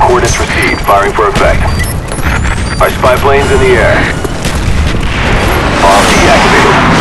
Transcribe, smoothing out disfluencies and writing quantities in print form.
coordinates received. Firing for effect. Our spy plane's in the air. Off deactivated.